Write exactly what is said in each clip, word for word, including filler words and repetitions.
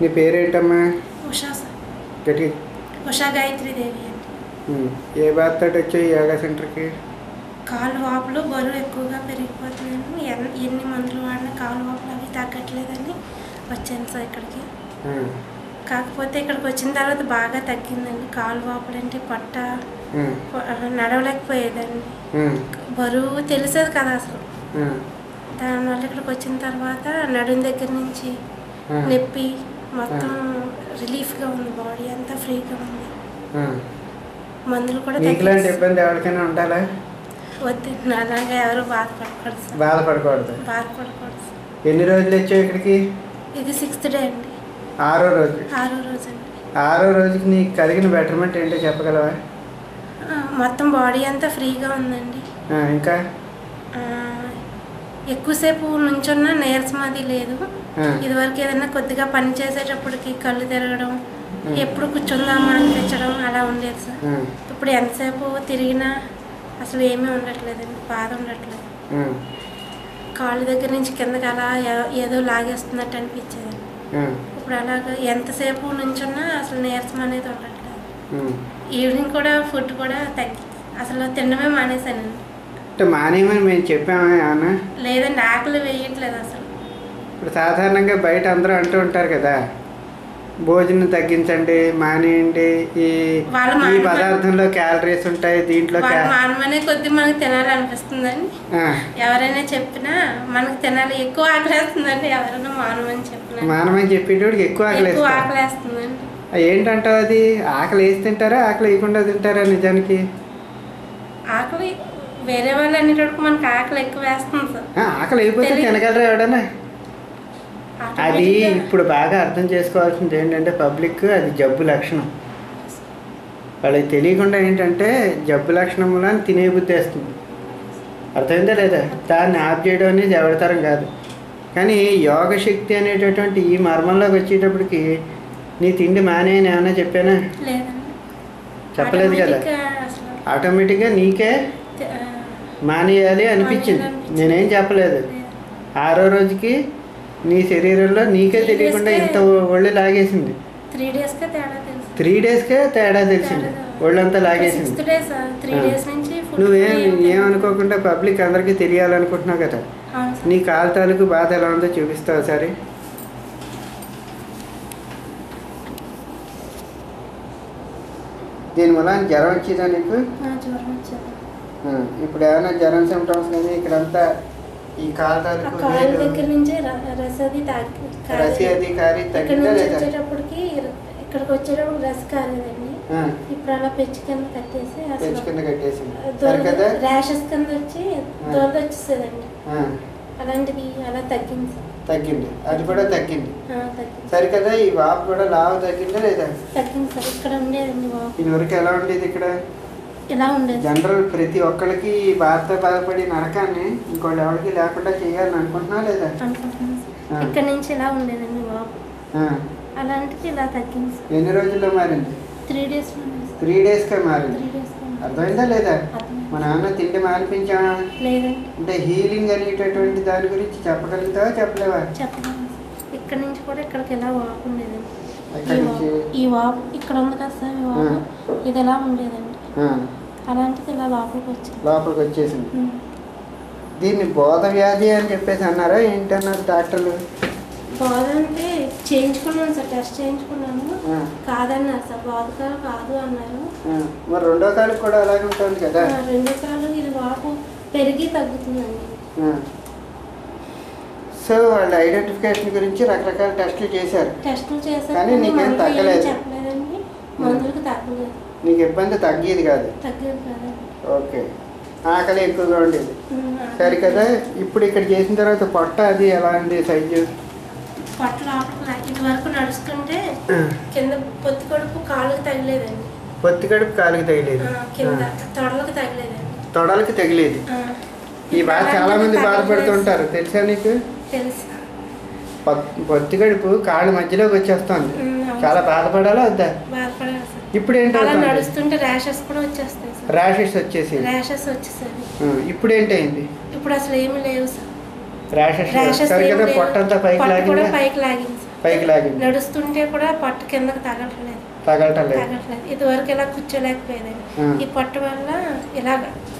नी पेरेटम्मा उषा कटी उषा गायत्री देवी हम्म ये बात तो टच है योगा सेंटर की కాలు వాపులో బరువు ఎక్కువగా పెరిగిపోతుందని ఎన్ని మందులు వాడినా కాలు వాపులు అవి తగ్గట్లేదని వచ్చాను సార్ ఇక్కడికి. కాకపోతే ఇక్కడికి వచ్చిన తర్వాత బాగా తగ్గిందండి. కాలు వాపులు అంటే పట్ట నడవలేకపోయేదండి. బరువు తెలిసేది కదా అసలు. దానివల్ల ఇక్కడికి వచ్చిన తర్వాత నడుం దగ్గర నుంచి నొప్పి మొత్తం రిలీఫ్గా ఉంది. బాడీ అంతా ఫ్రీగా ఉంది. మందులు కూడా మొత్తం బాడీ అంతా ఫ్రీగా ఉందండి. ఇంకా ఎక్కువసేపు నుంచున్నా నీరసం అది లేదు. ఇదివరకు ఏదైనా కొద్దిగా పని చేసేటప్పటికి కళ్ళు తిరగడం, ఎప్పుడు కూర్చుందామా అనిపించడం అలా ఉండేది సార్. ఇప్పుడు ఎంతసేపు తిరిగినా అసలు ఏమీ ఉండట్లేదండి. బాధ ఉండట్లేదు. కాళ్ళు దగ్గర నుంచి కిందకి అలా ఏదో లాగేస్తున్నట్టు అనిపించేది. ఇప్పుడు అలాగ ఎంతసేపు నుంచున్నా అసలు నీరసం అనేది ఉండట్లేదు. ఈవినింగ్ కూడా ఫుడ్ కూడా తగ్గి అసలు తినడమే మానేసానండి. లేదండి, ఆకలి వేయట్లేదు అసలు. ఇప్పుడు సాధారణంగా బయట అందరూ అంటూ ఉంటారు కదా, భోజనం తగ్గించండి, మానేయండి, ఈ ఈ పదార్థంలో క్యాలరీస్ ఉంటాయి, దీంట్లో మానమనే కొద్ది మనకు తినాలనిపిస్తుందండి. ఎవరైనా చెప్పినా మనకు తినాలి, ఎక్కువ ఆకలేస్తుందండి. ఎవరైనా మానమని చెప్పినా మానమని చెప్పేటోడికి ఎక్కువ ఎక్కువ ఆకలేస్తుందండి. ఏంటంటావు అది? ఆకలి వేసి తింటారా, ఆకలి వేయకుండా తింటారా? నిజానికి ఆకలి వేరే వాళ్ళు అనేటోడికి మనకు ఆకలి ఎక్కువ వేస్తుంది సార్. ఆకలి అయిపోతే తినగలరా ఎవడన్నా? అది ఇప్పుడు బాగా అర్థం చేసుకోవాల్సింది ఏంటంటే, పబ్లిక్ అది జబ్బు లక్షణం. వాళ్ళకి తెలియకుండా ఏంటంటే జబ్బు లక్షణంలో తినే బుద్ధి వేస్తుంది. అర్థమైందా లేదా? దాన్ని ఆప్ చేయడం అనేది ఎవరితరం కాదు. కానీ యోగశక్తి అనేటటువంటి ఈ మర్మంలోకి వచ్చేటప్పటికి నీ తిండి మానే అని ఏమైనా చెప్పానా? చెప్పలేదు కదా. ఆటోమేటిక్గా నీకే మానేయాలి అనిపించింది. నేనేం చెప్పలేదు. ఆరో రోజుకి నీ శరీరంలో నీకే తెలియకుండా ఇంత ఒళ్ళు లాగేసింది. త్రీ డేస్కే తేడా తెలిసింది, ఒళ్ళంతా లాగేసింది. నువ్వేం ఏమనుకోకుండా పబ్లిక్ అందరికీ తెలియాలనుకుంటున్నావు కదా, నీ కాలు తాలూకు బాధ ఎలా ఉందో చూపిస్తావు ఒకసారి. దీనివల్ల జ్వరం వచ్చేదా నీకు? ఇప్పుడు ఏమైనా జ్వరం సిమ్టమ్స్ కానీ ఇక్కడంతా ఈ కాలు తాలూకు దగ్గర నుంచే రస అది రసి అది కారి వచ్చేటప్పటికి ఇక్కడికి వచ్చేటప్పుడు రసి కారేదండి. ఇప్పుడు అలా పెంచి కింద కట్టేసి పెంచి కింద కట్టేసి ర్యాషెస్ కింద వచ్చి దొరద వచ్చేసేదండి. అలాంటిది అలా తగ్గింది తగ్గింది అది కూడా తగ్గింది. సరే కదా, ఈ వాపు కూడా లావు తగ్గిందా లేదా? తగ్గింది సార్. ఇక్కడ ఉండేదండి వాపు. ఇదివరకు ఎలా ఉండేది? ఇక్కడ ఎలా ఉండేది? జనరల్ ప్రతి ఒక్కరికి ఈ బాధతో బాధపడి నరకాన్ని ఇంకోటి ఎవరికి లేకుండా చేయాలని అనుకుంటున్నా లేదా? ఇక్కడ నుంచి ఇలా ఉండేదండి బాబు. అలాంటిది ఇలా తగ్గింది. ఎన్ని రోజుల్లో మారింది? త్రీ డేస్ త్రీ డేస్కే మారింది. అర్థమైందా లేదా? మా నాన్న తిండి మానిపించావా? లేదండి. అంటే హీలింగ్ అనేటటువంటి దాని గురించి చెప్పగలుగుతావా, చెప్పలేవా? చెప్పలేదు. ఇక్కడ నుంచి కూడా ఇక్కడికి ఎలా వాపు ఉండేదండి. ఈ వాపు ఇక్కడ ఉంది కదా సార్, ఈ వాపు ఇది ఎలా ఉండేదండి. అలాంటిది ఇలా లోపలికి వచ్చింది. లోపలికి వచ్చేసింది. దీన్ని బోధ వ్యాధి అని చెప్పేసి అన్నారా? ఏంటన్నారు డాక్టర్లు? బోధ అంటే చేయించుకున్నాను సార్, టెస్ట్ చేయించుకున్నాను. కాదన్నారు సార్, బోధగా కాదు అన్నారు. మరి రెండో కాలు కూడా అలాగే ఉంటుంది కదా? రెండో కాలు ఇది వాపు పెరిగి తగ్గుతుందండి. సో వాళ్ళు ఐడెంటిఫికేషన్ గురించి రకరకాల టెస్టులు చేశారు. టెస్టులు చేశారు కానీ నీకేం తగ్గలేదు. చెప్పలేదండి, మందులకు తగ్గలేదు. నీకు ఇబ్బంది తగ్గేది కాదు. ఓకే, ఆకలి ఎక్కువగా ఉండేది. సరే కదా, ఇప్పుడు ఇక్కడ చేసిన తర్వాత పొట్ట అది ఎలా ఉంది? సైజు పొట్ట ఇది వరకు నడుస్తుంటే కింద పొత్తి కడుపు కాలుకి తగిలేదండి. పొత్తి కడుపు కాలుకి తగిలేదు, తొడలకు తగిలేదండి. తొడలకు తగిలేదు. ఈ బాధ చాలా మంది బాధపడుతుంటారు, తెలుసా నీకు? తెలుసు. పొత్తి కడుపు కాళ్ళ మధ్యలోకి వచ్చేస్తుంది, చాలా బాధపడాలా వద్దా? బాధపడాలి. ఇప్పుడు నడుస్తుంటే ర్యాషెస్ కూడా వచ్చేస్తాయి. ర్యాషెస్ వచ్చేసి ర్యాషెస్ వచ్చేసాయి. ఇప్పుడు ఏంటైంది? ఇప్పుడు అసలు ఏమి లేవు సార్. నడుస్తుంటే కూడా పట్టు కిందకి తగలట్లేదు తగలట్లేదు ఇదివరకు ఇలా కూర్చోలేకపోయేదాన్ని ఈ పట్టు వల్ల ఇలా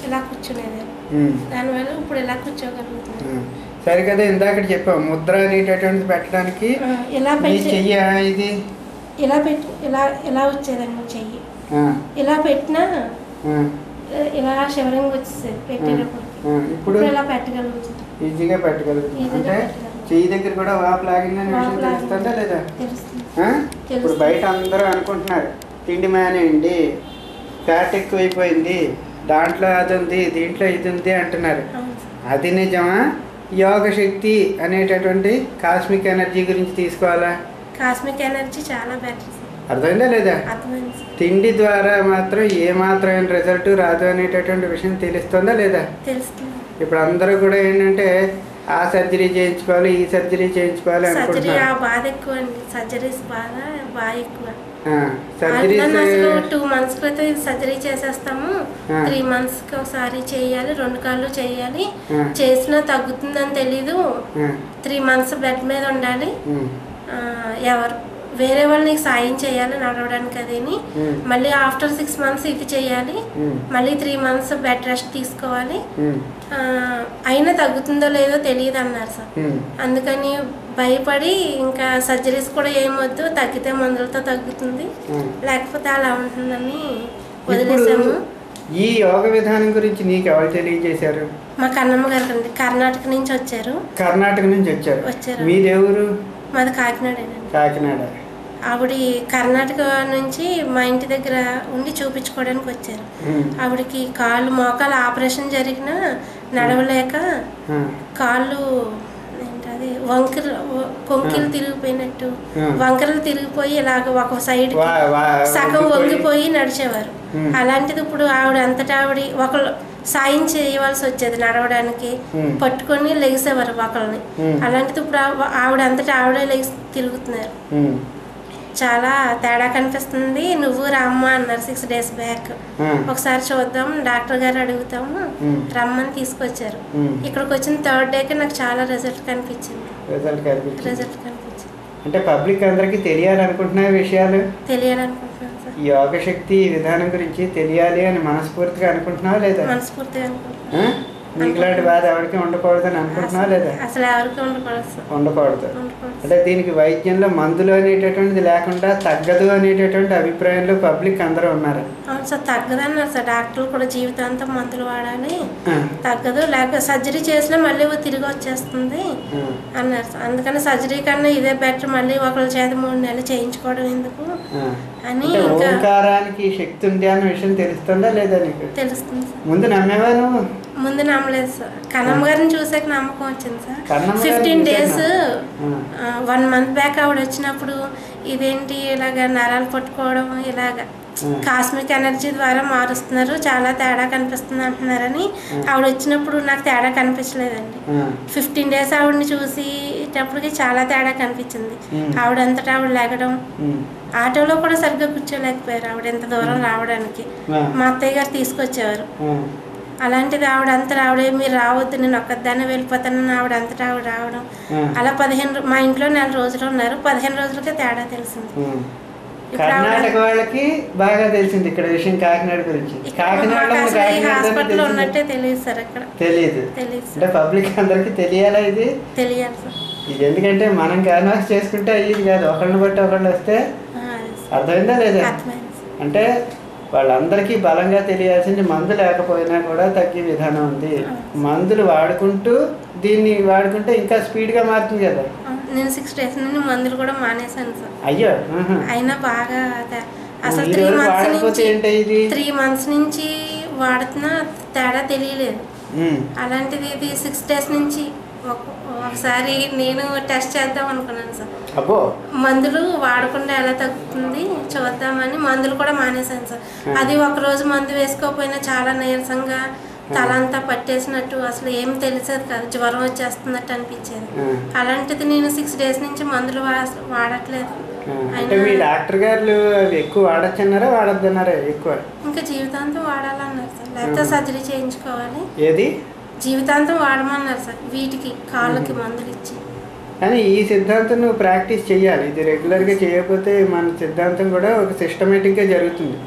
ఇలా కూర్చునేదాన్ని దానివల్ల ఇప్పుడు ఇలా కూర్చోగలుగుతున్నాను. సరే కదా ఇందాక చెప్పావు ముద్ర అనేటటువంటిది పెట్టడానికి ఇలా ఇది ఇలా పెట్టు ఇలా ఇలా వచ్చేదాన్ని చెయ్యి ఇలా పెట్టినా ఇలా శివరంగా వచ్చేసేది పెట్టేటప్పుడు ఇప్పుడు ఇలా పెట్టగలుగుతుంది ఈజీగా పెట్టగలుగుతుంది. అంటే చెయ్యి దగ్గర కూడా వాపు లాగిందని విషయం తెలుస్తుందా లేదా? ఇప్పుడు బయట అందరూ అనుకుంటున్నారు తిండి మానేయండి ఫ్యాట్ ఎక్కువైపోయింది దాంట్లో అది ఉంది దీంట్లో ఇది ఉంది అంటున్నారు. అది నిజమా? యోగ శక్తి అనేటటువంటి కాస్మిక్ ఎనర్జీ గురించి తీసుకోవాలా? కాస్మిక్ ఎనర్జీ చాలా బెటర్. అర్థమైందా లేదా? తిండి ద్వారా మాత్రం ఏ మాత్రం రిజల్ట్ రాదు అనేటటువంటి విషయం తెలుస్తుందా లేదా? ఇప్పుడు అందరూ కూడా ఏంటంటే ఆ సర్జరీ చేయించుకోవాలి ఈ సర్జరీ చేయించుకోవాలి అనుకుంటున్నారు. టూ మంత్స్ క్రితం సర్జరీ చేసేస్తాము త్రీ మంత్స్ కి ఒకసారి చేయాలి రెండు కాళ్ళు చేయాలి చేసినా తగ్గుతుందని తెలీదు త్రీ మంత్స్ బెడ్ మీద ఉండాలి ఎవరు వేరే వాళ్ళు నీకు సాయం చేయాలి నడవడానికి అదేని మళ్ళీ ఆఫ్టర్ సిక్స్ మంత్స్ ఇది చేయాలి మళ్ళీ త్రీ మంత్స్ బెడ్ రెస్ట్ తీసుకోవాలి అయినా తగ్గుతుందో లేదో తెలియదు అన్నారు సార్. అందుకని భయపడి ఇంకా సర్జరీస్ కూడా ఏమొద్దు తగ్గితే మందులతో తగ్గుతుంది లేకపోతే అలా ఉంటుందని వదిలేసాము. ఈ యోగ విధానం గురించి నీకు ఎవరు తెలియజేశారు? మా కన్నమ్మ గారు అండి కర్ణాటక నుంచి వచ్చారు. కర్ణాటక నుంచి వచ్చారు వచ్చారు మీ దేవురు మాది కాకినాడ కాకినాడ ఆవిడ కర్ణాటక నుంచి మా ఇంటి దగ్గర ఉండి చూపించుకోవడానికి వచ్చారు. ఆవిడకి కాళ్ళు మోకాలు ఆపరేషన్ జరిగినా నడవలేక కాళ్ళు ఏంటది వంకర కొంకిలు తిరిగిపోయినట్టు వంకరలు తిరిగిపోయి ఇలాగ ఒక సైడ్ సగం వంగిపోయి నడిచేవారు. అలాంటిది ఇప్పుడు ఆవిడ అంతటా ఆవిడ ఒకళ్ళు సాయం చేయవలసి వచ్చేది నడవడానికి పట్టుకొని లెగిసేవారు ఒకళ్ళని. అలాంటిది ఇప్పుడు ఆవిడ అంతటా ఆవిడే లెగి తిరుగుతున్నారు. చాలా తేడా కనిపిస్తుంది. నువ్వు రామ్మ అన్నారు సిక్స్ డేస్ బ్యాక్ ఒకసారి చూద్దాం డాక్టర్ గారు అడుగుతాము రమ్మని తీసుకొచ్చారు. ఇక్కడికి వచ్చిన థర్డ్ డేకి నాకు చాలా రిజల్ట్ కనిపించింది రిజల్ట్ కనిపించింది అంటే పబ్లిక్ అందరికీ తెలియాలనుకుంటున్నా విషయాలు తెలియాలనుకుంటున్నాను యోగ శక్తి విధానం గురించి తెలియాలి అని మనస్ఫూర్తిగా అనుకుంటున్నావా లేదా? మనస్ఫూర్తిగా అనుకుంటున్నా. మీకు లాంటి బాధ ఎవరికి ఉండకూడదని అనుకుంటున్నావా లేదా? అసలు ఎవరికి ఉండకూడదు ఉండకూడదు అంటే దీనికి వైద్యంలో మందులు అనేటటువంటిది లేకుండా తగ్గదు అనేటటువంటి అభిప్రాయంలో పబ్లిక్ అందరూ ఉన్నారు. అవును సార్ తగ్గదన్నారు సార్ డాక్టర్లు కూడా జీవితాంతం మందులు వాడాలి తగ్గదు లేక సర్జరీ చేసినా మళ్ళీ తిరిగి వచ్చేస్తుంది అన్నారు సార్. అందుకని సర్జరీ కన్నా ఇదే బెటర్ మళ్ళీ ఒకళ్ళ చేత మూడు నెలలు చేయించుకోవడం ఎందుకు అని ఓంకారానికి శక్తి ఉంది అన్న విషయం తెలుస్తుందా లేదా నీకు? తెలుస్తుంది. ముందు నమ్మేవా నువ్వు? ముందు నమ్మలేదు సార్ కన్నమ్మ గారిని చూసాక నమ్మకం వచ్చింది sir. Fifteen days one month back ఆవిడ వచ్చినప్పుడు ఇదేంటి ఇలాగ నరాలు పట్టుకోవడం ఇలాగ కాస్మిక్ ఎనర్జీ ద్వారా మారుస్తున్నారు చాలా తేడా కనిపిస్తుంది అంటున్నారని ఆవిడ వచ్చినప్పుడు నాకు తేడా కనిపించలేదండి. ఫిఫ్టీన్ డేస్ ఆవిడని చూసేటప్పటికి చాలా తేడా కనిపించింది. ఆవిడ అంతటా ఆవిడ లేగడం ఆటోలో కూడా సరిగ్గా కూర్చోలేకపోయారు ఆవిడ ఎంత దూరం రావడానికి. మా అత్తయ్య గారు తీసుకొచ్చేవారు. అలాంటిది ఆవిడ అంతా ఆవిడే మీరు రావద్దు నేను ఒక్కదాన్ని వెళ్ళిపోతానని ఆవిడ అంతటా ఆవిడ రావడం అలా పదిహేను మా ఇంట్లో నెల రోజులు ఉన్నారు. పదిహేను రోజులకే తేడా తెలిసింది. కర్ణాటక వాళ్ళకి బాగా తెలిసింది ఇక్కడ విషయం కాకినాడ గురించి. హాస్పిటల్ ఉన్నట్టే తెలియదు సార్ అక్కడ తెలియదు అంటే పబ్లిక్ అందరికి తెలియాలా ఇది తెలియాలి సార్ ఇది ఎందుకంటే మనం క్యాన్వాస్ చేసుకుంటే అయ్యేది కాదు ఒకళ్ళని బట్టి ఒకళ్ళు వస్తే. అర్థమైందా లేదా? అంటే వాళ్ళందరికీ బలంగా తెలియాల్సింది మందు లేకపోయినా కూడా తగ్గే విధానం ఉంది. మందులు వాడుకుంటూ దీన్ని వాడుకుంటే ఇంకా స్పీడ్గా మారుతుంది కదా. నేను సిక్స్ డేస్ నుండి మందులు కూడా మానేసాను సార్. అయ్యో అయినా బాగా అసలు త్రీ మంత్స్ త్రీ మంత్స్ నుంచి వాడుతున్నా తేడా తెలియలేదు. అలాంటిది ఇది సిక్స్ డేస్ నుంచి ఒకసారి నేను టెస్ట్ చేద్దాం అనుకున్నాను సార్. అబ్బో మందులు వాడకుండా ఎలా తగ్గుతుంది చూద్దామని మందులు కూడా మానేసాను సార్. అది ఒకరోజు మందు వేసుకోకపోయినా చాలా నీరసంగా తల అంతా పట్టేసినట్టు అసలు ఏం తెలిసేది కాదు జ్వరం వచ్చేస్తున్నట్టు అనిపించేది. అలాంటిది నేను సిక్స్ డేస్ నుంచి మందులు వాడట్లేదు. డాక్టర్ గారు ఎక్కువ వాడచ్చన్నారా వాడద్దన్నారా? ఎక్కువ ఇంకా జీవితాంతం వాడాలన్నారు సార్ లేకపోతే సర్జరీ చేయించుకోవాలి. జీవితాంతం వాడమన్నారు సార్ వీటికి కాళ్ళకి మందులు ఇచ్చి కానీ ఈ సిద్ధాంతం ను ప్రాక్టీస్ చేయాలి ఇది రెగ్యులర్ గా చేయకపోతే మన సిద్ధాంతం కూడా ఒక సిస్టమేటిక్ గా జరుగుతుంది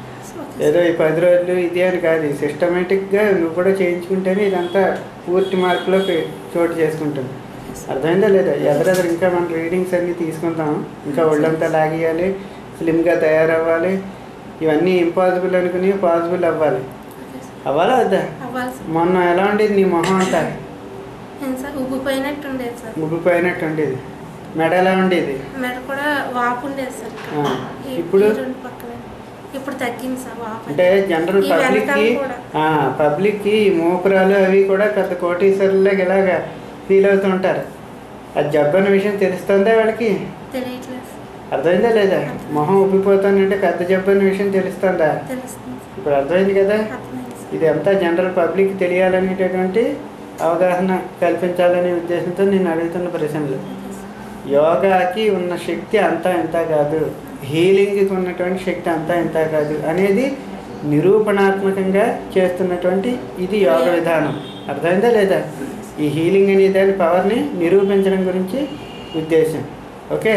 ఏదో ఈ పది రోజులు ఇది అని కాదు సిస్టమేటిక్ గా నువ్వు కూడా చేయించుకుంటేనే ఇదంతా పూర్తి మార్కులోకి చోటు చేసుకుంటుంది అర్థమైందా లేదా ఎదరెదరు ఇంకా మనం రీడింగ్స్ అన్ని తీసుకుంటాం ఇంకా ఒళ్ళంతా లాగేయాలి స్లిమ్ గా తయారవ్వాలి ఇవన్నీ ఇంపాసిబుల్ అనుకుని పాసిబుల్ అవ్వాలి అవ్వాలా వద్దా మొన్న ఎలా ఉండేది నీ మొహం అంతా ఉబ్బిపోయినట్టు ఉండేది మెడ ఎలా ఉండేది ఇప్పుడు అంటే జనరల్ పబ్లిక్కి పబ్లిక్కి మోపురాలు అవి కూడా కొత్త కోటీశ్వరులకి ఇలాగా ఫీల్ అవుతూ ఉంటారు అది జబ్బన్న విషయం తెలుస్తుందా వాళ్ళకి అర్థమైందా లేదా మొహం ఉబ్బిపోతానంటే పెద్ద జబ్బన్న విషయం తెలుస్తుందా ఇప్పుడు అర్థమైంది కదా ఇది అంతా జనరల్ పబ్లిక్ తెలియాలనేటటువంటి అవగాహన కల్పించాలనే ఉద్దేశంతో నేను అడుగుతున్న ప్రశ్నలు యోగాకి ఉన్న శక్తి అంతా ఇంత కాదు హీలింగ్కి ఉన్నటువంటి శక్తి అంతా ఇంత కాదు అనేది నిరూపణాత్మకంగా చేస్తున్నటువంటి ఇది యోగ విధానం అర్థమైందా లేదా ఈ హీలింగ్ అనే దాని పవర్ని నిరూపించడం గురించి ఉద్దేశం ఓకే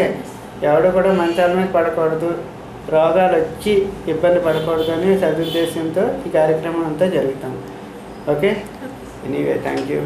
ఎవడో కూడా మంచాల మీద పడకూడదు రోగాలు వచ్చి ఇబ్బంది పడకూడదు అనే సదుద్దేశంతో ఈ కార్యక్రమం అంతా జరుగుతాం ఓకే ఎనీవే థ్యాంక్ యూ.